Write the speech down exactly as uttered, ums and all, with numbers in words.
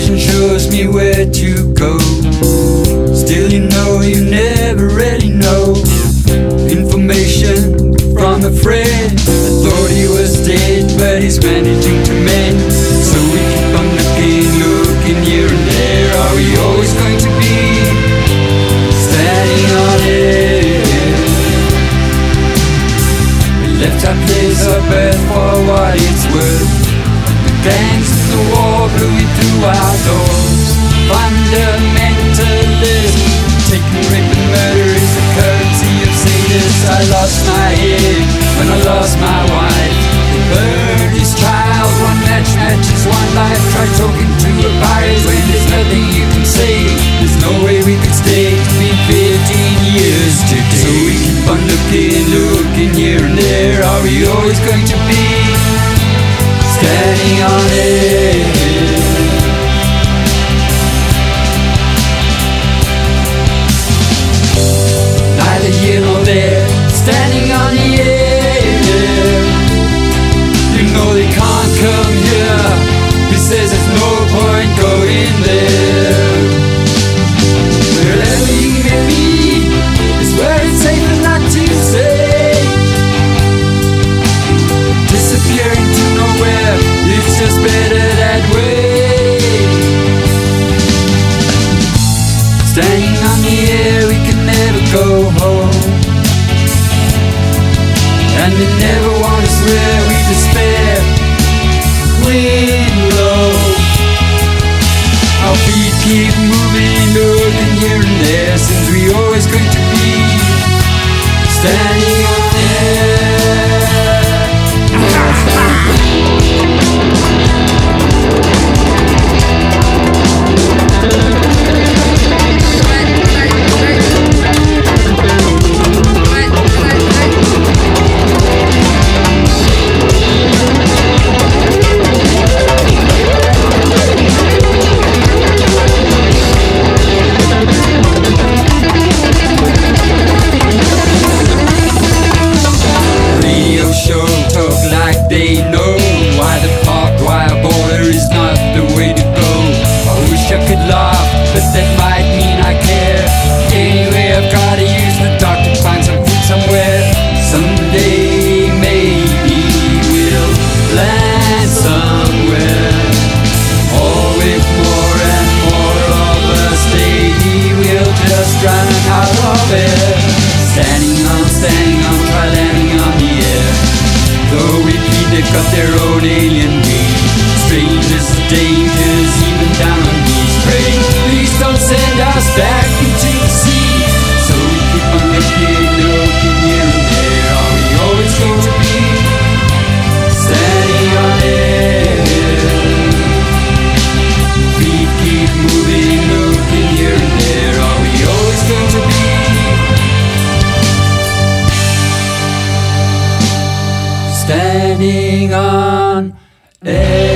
vision shows me where to go. Still you know you never really know. Information from a friend, I thought he was dead, but he's managing to mend. So we keep on looking, looking here and there. Are we always going to be standing on it? We left our place of birth for what it's worth. Thanks to the war brewing through our doors. Fundamentalism, taking rape and murder is the currency of satyrs. I lost my head when I lost my wife. The bird is child, one match matches one life. Try talking to a pirate when there's nothing you can say. There's no way we could stay, it's been fifteen years today. So we keep on looking, looking here and there. Are we always going to be standing on it? Neither here nor there, standing on the air. You know they can't come here. He says there's no point going there. Wherever you may be is where it's safe and not to say. Disappearing to nowhere, it's just better that way. Standing on the air, we can never go home. And they never want us where we despair. Wind low, our feet keep moving, looking here and there. Since we always going to be standing on air. Standing on air.